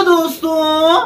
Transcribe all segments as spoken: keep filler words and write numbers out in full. Hello दोस्तों,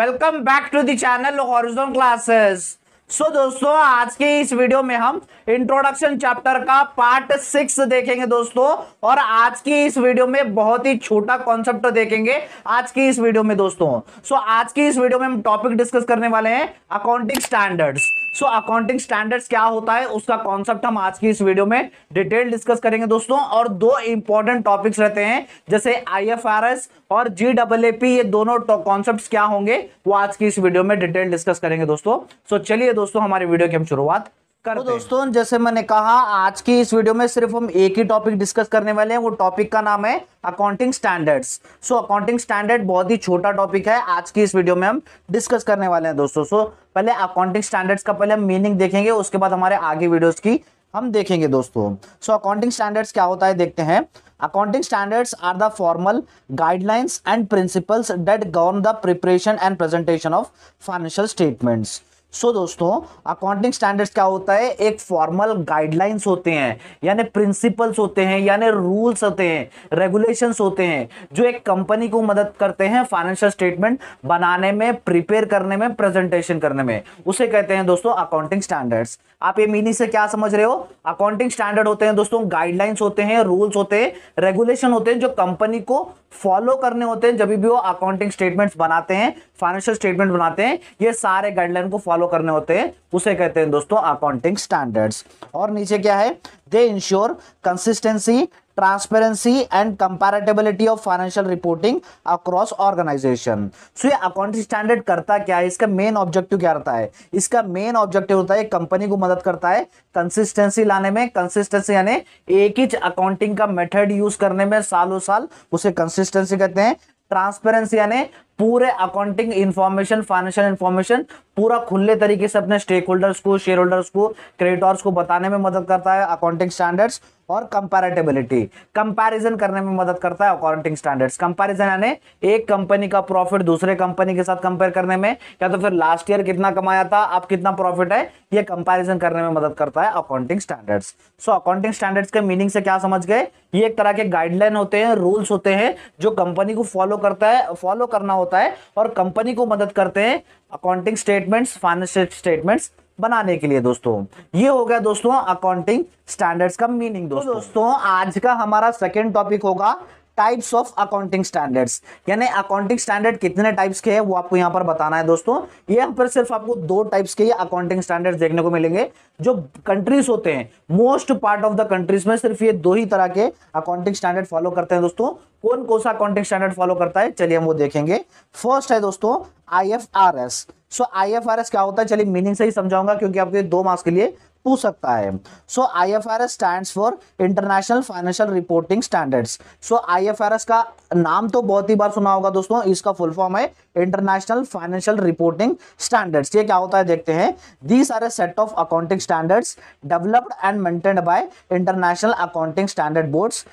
welcome back to the channel horizon classes. So दोस्तों, आज के इस वीडियो में हम इंट्रोडक्शन चैप्टर का पार्ट सिक्स देखेंगे दोस्तों, और आज की इस वीडियो में बहुत ही छोटा कॉन्सेप्ट देखेंगे आज की इस वीडियो में दोस्तों। सो so, आज की इस वीडियो में हम टॉपिक डिस्कस करने वाले हैं accounting standards. So accounting standards क्या होता है उसका कॉन्सेप्ट हम आज की इस वीडियो में डिटेल डिस्कस करेंगे दोस्तों, और दो इंपॉर्टेंट टॉपिक्स रहते हैं जैसे आई एफ आर एस और जी डबल ए पी, ये दोनों कॉन्सेप्ट्स क्या होंगे वो आज की इस वीडियो में डिटेल डिस्कस करेंगे दोस्तों। सो so, चलिए दोस्तों हमारी वीडियो की हम शुरुआत करते हैं। तो दोस्तों जैसे मैंने कहा, आज की इस वीडियो में सिर्फ हम एक ही टॉपिक डिस्कस करने वाले हैं, वो टॉपिक का नाम है accounting standards. So accounting standard बहुत ही छोटा टॉपिक है, आज की इस वीडियो में हम डिस्कस करने वाले हैं दोस्तों। सो so, पहले अकाउंटिंग स्टैंडर्ड्स का पहले हम मीनिंग देखेंगे, उसके बाद हमारे आगे वीडियोस की हम देखेंगे दोस्तों। सो अकाउंटिंग स्टैंडर्ड्स क्या होता है देखते हैं। Accounting standards are the formal guidelines and principles that govern the preparation and presentation of financial statements. So so, दोस्तों अकाउंटिंग स्टैंडर्ड्स क्या होता है, एक फॉर्मल गाइडलाइंस होते हैं यानी प्रिंसिपल्स होते हैं यानी रूल्स होते हैं, रेगुलेशंस होते हैं जो एक कंपनी को मदद करते हैं फाइनेंशियल स्टेटमेंट बनाने में, प्रिपेयर करने में, प्रेजेंटेशन करने में, उसे कहते हैं दोस्तों अकाउंटिंग स्टैंडर्ड्स। आप ये मीनिंग से क्या समझ रहे हो, अकाउंटिंग स्टैंडर्ड होते हैं दोस्तों गाइडलाइंस होते हैं, रूल्स होते हैं, रेगुलेशन होते हैं जो कंपनी को फॉलो करने होते हैं जब भी वो अकाउंटिंग स्टेटमेंट्स बनाते हैं, फाइनेंशियल स्टेटमेंट बनाते हैं, ये सारे गाइडलाइन को फॉलो करने होते हैं, उसे कहते हैं दोस्तों अकाउंटिंग स्टैंडर्ड्स। और नीचे क्या है, they ensure consistency, transparency and comparability of financial reporting across organisation. So ये अकाउंटिंग स्टैंडर्ड करता क्या है, इसका मेन ऑब्जेक्टिव क्या रहता है, इसका मेन ऑब्जेक्टिव होता है कंपनी को मदद करता है कंसिस्टेंसी लाने में। कंसिस्टेंसी यानी एक ही अकाउंटिंग का मेथड यूज करने में सालों साल, उसे कंसिस्टेंसी कहते हैं। ट्रांसपेरेंसी यानी पूरे अकाउंटिंग इंफॉर्मेशन, फाइनेंशियल इंफॉर्मेशन पूरा खुले तरीके से अपने स्टेक होल्डर्स को, शेयर होल्डर्स को, क्रेडिटर्स को बताने में मदद करता है अकाउंटिंग स्टैंडर्ड्स। और कंपैरेटेबिलिटी, कंपैरिजन करने में मदद करता है अकाउंटिंग स्टैंडर्ड्स। कंपैरिजन यानी एक कंपनी का प्रॉफिट दूसरे कंपनी के साथ कंपेयर करने में, या तो फिर लास्ट ईयर कितना कमाया था, अब कितना प्रॉफिट है, ये कंपैरिजन करने में मदद करता है accounting standards. So accounting standards के मीनिंग से क्या समझ गए, ये एक तरह के गाइडलाइन होते हैं, रूल्स होते हैं जो कंपनी को फॉलो करता है, फॉलो करना होता है और कंपनी को मदद करते हैं अकाउंटिंग स्टेटमेंट्स, फाइनेंशियल स्टेटमेंट्स बनाने के लिए दोस्तों। ये हो गया दोस्तों अकाउंटिंग स्टैंडर्ड्स का मीनिंग दोस्तों। तो दोस्तों आज का हमारा सेकंड टॉपिक होगा टाइप्स ऑफ अकाउंटिंग स्टैंडर्ड्स, यानी अकाउंटिंग स्टैंडर्ड कितने टाइप्स के हैं वो आपको यहाँ पर बताना है दोस्तों। यहाँ पर सिर्फ आपको दो टाइप्स के अकाउंटिंग स्टैंडर्ड्स देखने को मिलेंगे, जो कंट्रीज होते हैं most part of the countries में सिर्फ ये दो ही तरह के अकाउंटिंग स्टैंडर्ड फॉलो करते हैं दोस्तों। कौन कौन सा अकाउंटिंग स्टैंडर्ड फॉलो करता है चलिए हम वो देखेंगे। फर्स्ट है दोस्तों I F R S. So I F R S क्या होता है चलिए मीनिंग से ही समझाऊंगा क्योंकि आपके दो मार्क्स के लिए पूछ सकता है। So I F R S stands for international financial reporting standards. So I F R S का नाम तो बहुत ही बार सुना होगा दोस्तों, इसका फुल फॉर्म है इंटरनेशनल फाइनेंशियल रिपोर्टिंग स्टैंडर्ड्स। ये क्या होता है देखते हैं। These are a set of accounting standards developed and maintained by international accounting standard boards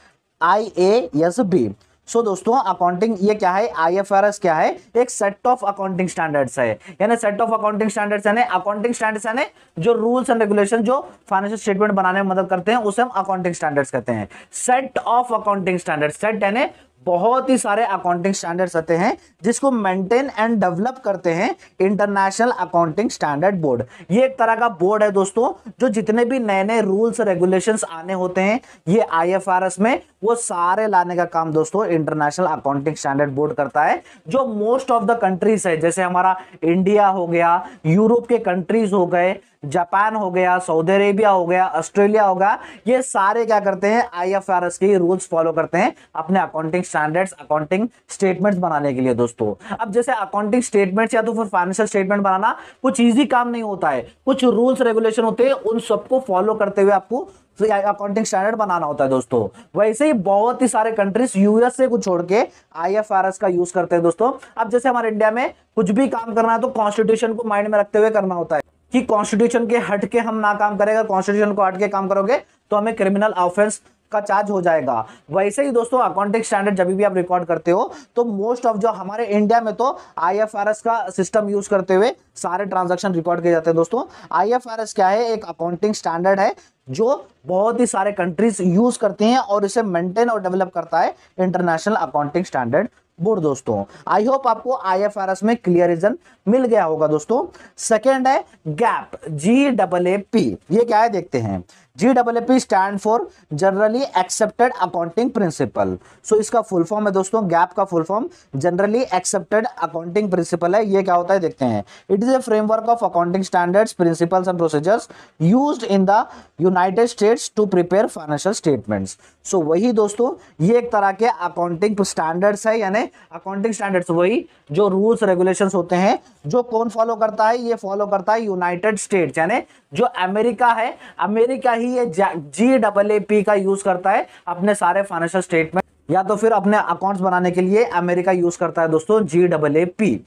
I A S B. So so, दोस्तों अकाउंटिंग ये क्या है, आई एफ आर एस क्या है, एक सेट ऑफ अकाउंटिंग स्टैंडर्ड्स है, यानी सेट ऑफ अकाउंटिंग स्टैंडर्ड्स यानी अकाउंटिंग स्टैंडर्ड्स यानी जो रूल्स एंड रेगुलेशन जो फाइनेंशियल स्टेटमेंट बनाने में मदद करते हैं उसे हम अकाउंटिंग स्टैंडर्ड्स कहते हैं। Set of accounting standards, set यानी बहुत ही सारे अकाउंटिंग स्टैंडर्ड्स होते हैं जिसको मेंटेन एंड डेवलप करते हैं इंटरनेशनल अकाउंटिंग स्टैंडर्ड बोर्ड। ये एक तरह का बोर्ड है दोस्तों जो जितने भी नए नए रूल्स रेगुलेशंस आने होते हैं ये आई एफ आर एस में, वो सारे लाने का काम दोस्तों इंटरनेशनल अकाउंटिंग स्टैंडर्ड बोर्ड करता है, जो मोस्ट ऑफ द कंट्रीज है जैसे हमारा इंडिया हो गया, यूरोप के कंट्रीज हो गए, जापान हो गया, सऊदी अरेबिया हो गया, ऑस्ट्रेलिया हो गया, ये सारे क्या करते हैं आई एफ आर एस के रूल्स फॉलो करते हैं अपने अकाउंटिंग स्टैंडर्ड्स, अकाउंटिंग स्टेटमेंट्स बनाने के लिए दोस्तों। अब जैसे अकाउंटिंग स्टेटमेंट्स या तो फिर फाइनेंशियल स्टेटमेंट बनाना कुछ इजी काम नहीं होता है, कुछ रूल्स रेगुलेशन होते हैं उन सबको फॉलो करते हुए आपको तो अकाउंटिंग स्टैंडर्ड बनाना होता है दोस्तों। वैसे ही बहुत ही सारे कंट्रीज यूएसए को छोड़ के आई एफ आर एस का यूज करते हैं दोस्तों। अब जैसे हमारे इंडिया में कुछ भी काम करना है तो कॉन्स्टिट्यूशन को माइंड में रखते हुए करना होता है कि कॉन्स्टिट्यूशन के हट के हम ना काम करेगा, कॉन्स्टिट्यूशन को हट के काम करोगे तो हमें क्रिमिनल ऑफेंस का चार्ज हो जाएगा। वैसे ही दोस्तों अकाउंटिंग स्टैंडर्ड जब भी आप रिकॉर्ड करते हो तो मोस्ट ऑफ जो हमारे इंडिया में तो आई एफ आर एस का सिस्टम यूज करते हुए सारे ट्रांजैक्शन रिकॉर्ड किए जाते हैं दोस्तों। आई एफ आर एस क्या है, एक अकाउंटिंग स्टैंडर्ड है जो बहुत ही सारे कंट्रीज यूज करती हैं और इसे मेंटेन और डेवलप करता है इंटरनेशनल अकाउंटिंग स्टैंडर्ड बोर्ड दोस्तों। आई होप आपको आई एफ आर एस में क्लियर रीजन मिल गया होगा दोस्तों। सेकेंड है GAAP, G double A P, ये क्या है देखते हैं। G double A P stand for generally accepted accounting principle. So इसका फुल फॉर्म है दोस्तों, गैप का full form generally accepted accounting principle है। ये क्या होता है देखते हैं। It is a framework of accounting standards, principles and procedures used in the United States to prepare financial statements. So वही दोस्तों ये एक तरह के अकाउंटिंग स्टैंडर्ड्स है, यानी अकाउंटिंग स्टैंडर्ड्स वही जो रूल्स रेगुलेशंस होते हैं, जो कौन फॉलो करता है, ये फॉलो करता है यूनाइटेड स्टेट्स, यानी जो अमेरिका है, अमेरिका ही ये जी डबल ए पी का यूज करता है अपने सारे फाइनेंशियल स्टेटमेंट या तो फिर अपने अकाउंट्स बनाने के लिए अमेरिका यूज करता है दोस्तों G double A P.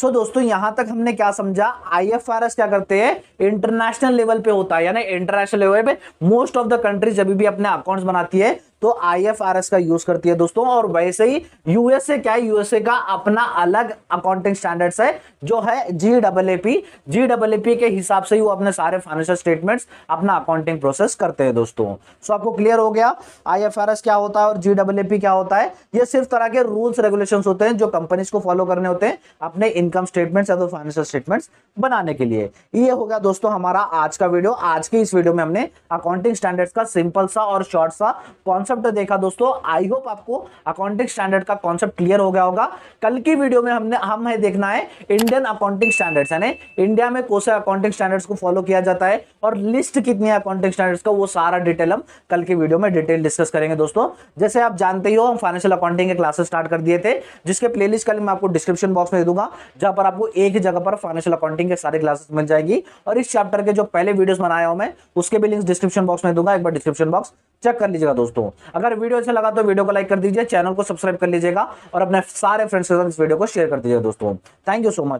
So so, दोस्तों यहां तक हमने क्या समझा, आई एफ आर एस क्या करते हैं, इंटरनेशनल लेवल पे होता है, यानी इंटरनेशनल लेवल पे मोस्ट ऑफ द कंट्रीज जब भी अपने अकाउंट्स बनाती है तो आई एफ आर एस का यूज करती है दोस्तों। और वैसे ही यूएसए क्या है, यूएसए का अपना अलग अकाउंटिंग स्टैंडर्ड्स है जो है G double A P. G double A P के हिसाब से ही वो अपने सारे फाइनेंशियल स्टेटमेंट्स, अपना अकाउंटिंग प्रोसेस करते हैं दोस्तों। सो आपको क्लियर हो गया आई एफ आर एस क्या होता है और जी डबल ए पी क्या होता है। ये सिर्फ तरह के रूल्स रेगुलेशंस होते हैं जो कंपनीज को फॉलो करने होते हैं अपने इनकम स्टेटमेंट्स या तो फाइनेंशियल स्टेटमेंट्स बनाने के लिए। ये हो गया दोस्तों हमारा आज का वीडियो। आज के इस वीडियो में हमने अकाउंटिंग स्टैंडर्ड्स का सिंपल सा और शॉर्ट सा कॉन्सेप्ट देखा दोस्तों। आई होप आपको अकाउंटिंग स्टैंडर्ड का कॉन्सेप्ट क्लियर हो गया होगा। कल की वीडियो में हमने हम है देखना है इंडियन अकाउंटिंग स्टैंडर्ड्स, यानी इंडिया में कौन से अकाउंटिंग स्टैंडर्ड्स को फॉलो किया जाता है और लिस्ट कितनी है अकाउंटिंग स्टैंडर्ड्स का, वो सारा डिटेल हम कल की वीडियो में डिटेल डिस्कस करेंगे दोस्तों। जैसे आप जानते ही हो हम फाइनेंशियल अकाउंटिंग के क्लासेस स्टार्ट कर दिए थे, जिसके प्लेलिस्ट कल मैं आपको डिस्क्रिप्शन बॉक्स में दे दूंगा, जहां पर आपको एक ही जगह पर फाइनेंशियल अकाउंटिंग के सारे क्लासेस मिल जाएगी। और इस चैप्टर के जो पहले वीडियोस बनाया हूं मैं, उसके भी लिंक्स डिस्क्रिप्शन बॉक्स में दूंगा, एक बार डिस्क्रिप्शन बॉक्स चेक कर लीजिएगा दोस्तों। अगर वीडियो अच्छा लगा तो वीडियो को लाइक कर दीजिए, चैनल को सब्सक्राइब कर लीजिएगा और अपने सारे फ्रेंड्स के साथ इस वीडियो को शेयर कर दीजिएगा दोस्तों। Thank you so much.